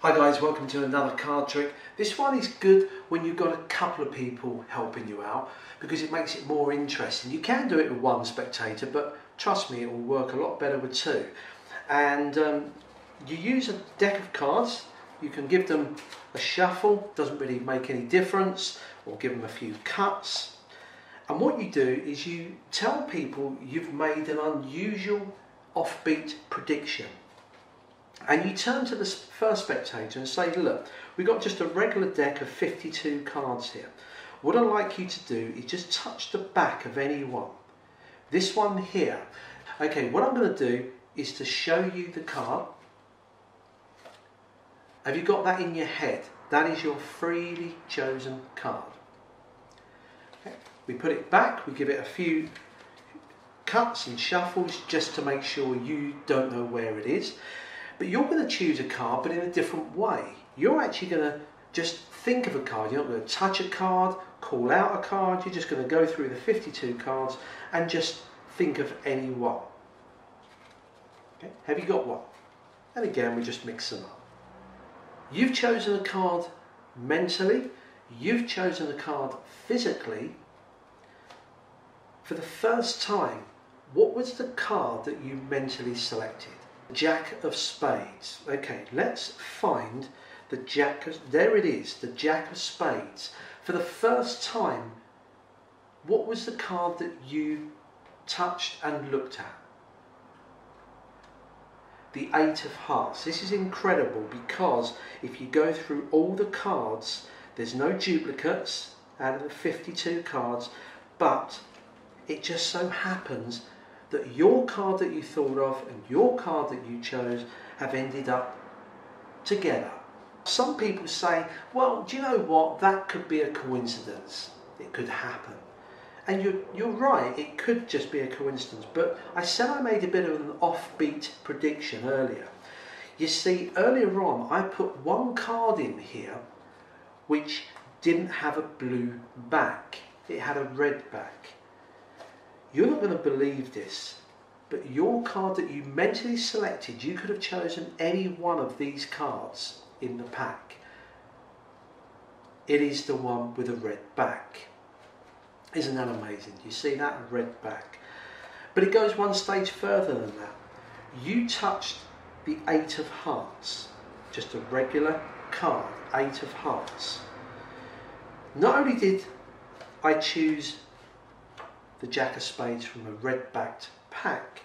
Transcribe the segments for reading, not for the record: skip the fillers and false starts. Hi guys, welcome to another card trick. This one is good when you've got a couple of people helping you out because it makes it more interesting. You can do it with one spectator, but trust me, it will work a lot better with two. And you use a deck of cards. You can give them a shuffle, doesn't really make any difference, or give them a few cuts. And what you do is you tell people you've made an unusual offbeat prediction. And you turn to the first spectator and say, look, we've got just a regular deck of 52 cards here. What I'd like you to do is just touch the back of any one. This one here. Okay, what I'm going to do is to show you the card. Have you got that in your head? That is your freely chosen card. Okay. We put it back, we give it a few cuts and shuffles just to make sure you don't know where it is. But you're going to choose a card, but in a different way. You're actually going to just think of a card. You're not going to touch a card, call out a card. You're just going to go through the 52 cards and just think of any one. Okay? Have you got one? And again, we just mix them up. You've chosen a card mentally. You've chosen a card physically. For the first time, what was the card that you mentally selected? Jack of Spades. Okay, let's find the Jack of... There it is, the Jack of Spades. For the first time, what was the card that you touched and looked at? The Eight of Hearts. This is incredible because if you go through all the cards, there's no duplicates out of the 52 cards, but it just so happens that your card that you thought of and your card that you chose have ended up together. Some people say, well, do you know what, that could be a coincidence, it could happen. And you're right, it could just be a coincidence, but I said I made a bit of an offbeat prediction earlier. You see, earlier on I put one card in here which didn't have a blue back, it had a red back. You're not going to believe this, but your card that you mentally selected, you could have chosen any one of these cards in the pack. It is the one with a red back. Isn't that amazing? You see that red back. But it goes one stage further than that. You touched the Eight of Hearts, just a regular card, Eight of Hearts. Not only did I choose the Jack of Spades from a red-backed pack,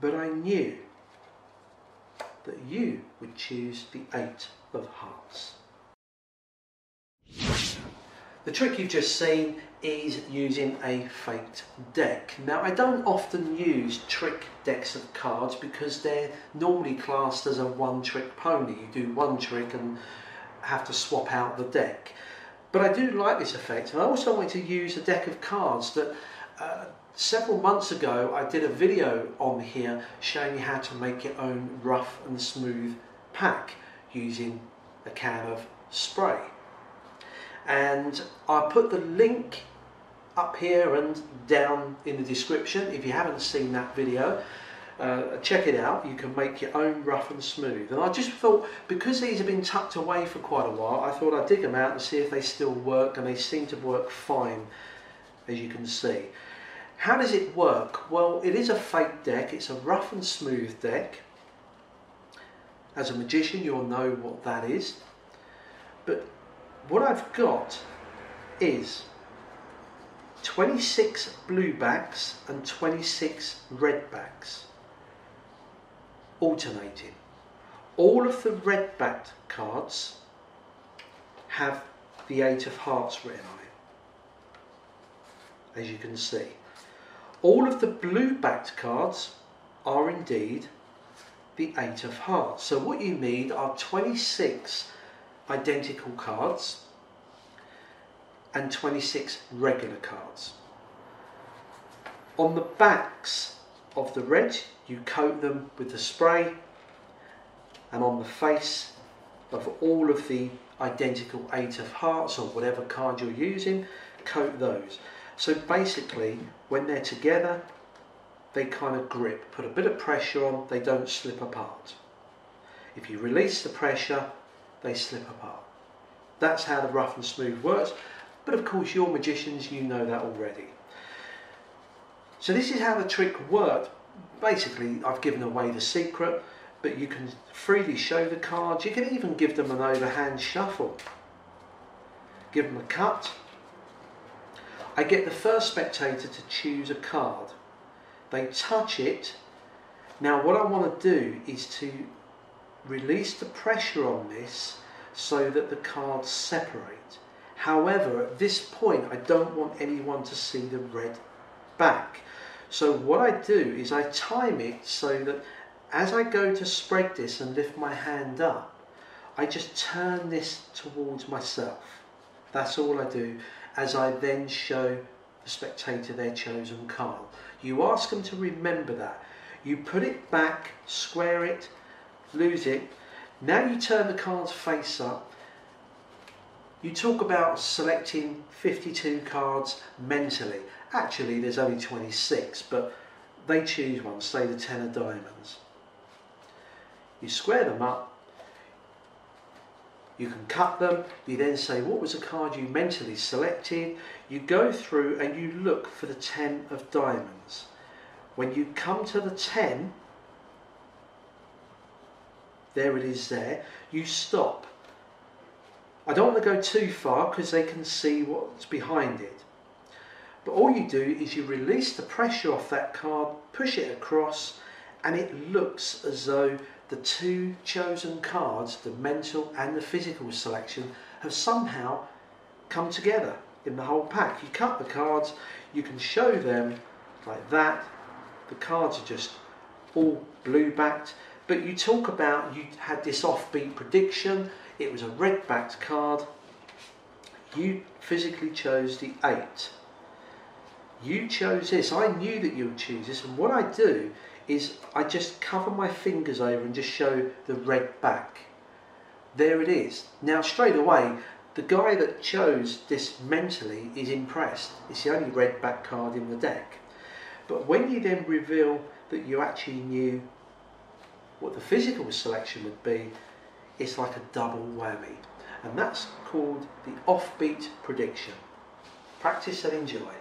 but I knew that you would choose the Eight of Hearts. The trick you've just seen is using a faked deck. Now, I don't often use trick decks of cards because they're normally classed as a one-trick pony. You do one trick and have to swap out the deck. But I do like this effect, and I also wanted to use a deck of cards that several months ago I did a video on here showing you how to make your own rough and smooth pack using a can of spray. And I put the link up here and down in the description. If you haven't seen that video, check it out. You can make your own rough and smooth. And I just thought, because these have been tucked away for quite a while, I thought I'd dig them out and see if they still work, and they seem to work fine, as you can see. How does it work? Well, it is a fake deck. It's a rough and smooth deck. As a magician, you'll know what that is. But what I've got is 26 blue backs and 26 red backs, alternating. All of the red-backed cards have the Eight of Hearts written on it, as you can see. All of the blue-backed cards are indeed the Eight of Hearts. So what you need are 26 identical cards and 26 regular cards. On the backs of the red, you coat them with the spray, and on the face of all of the identical Eight of Hearts or whatever card you're using, coat those. So basically, when they're together, they kind of grip, put a bit of pressure on, they don't slip apart. If you release the pressure, they slip apart. That's how the rough and smooth works. But of course, you're magicians, you know that already. So this is how the trick worked. Basically, I've given away the secret, but you can freely show the cards. You can even give them an overhand shuffle. Give them a cut. I get the first spectator to choose a card. They touch it. Now what I want to do is to release the pressure on this so that the cards separate. However, at this point I don't want anyone to see the red back. So what I do is I time it so that as I go to spread this and lift my hand up, I just turn this towards myself. That's all I do, as I then show the spectator their chosen card. You ask them to remember that. You put it back, square it, lose it. Now you turn the cards face up. You talk about selecting 52 cards mentally. Actually, there's only 26, but they choose one, say the 10 of diamonds. You square them up. You can cut them. You then say, what was the card you mentally selected? You go through and you look for the 10 of diamonds. When you come to the 10, there it is there, you stop. I don't want to go too far because they can see what's behind it. But all you do is you release the pressure off that card, push it across, and it looks as though the two chosen cards, the mental and the physical selection, have somehow come together in the whole pack. You cut the cards, you can show them like that. The cards are just all blue-backed. But you talk about, you had this offbeat prediction, it was a red-backed card. You physically chose the 8. You chose this. I knew that you would choose this, and what I do is I just cover my fingers over and just show the red back. There it is. Now straight away, the guy that chose this mentally is impressed. It's the only red back card in the deck. But when you then reveal that you actually knew what the physical selection would be, it's like a double whammy. And that's called the offbeat prediction. Practice and enjoy.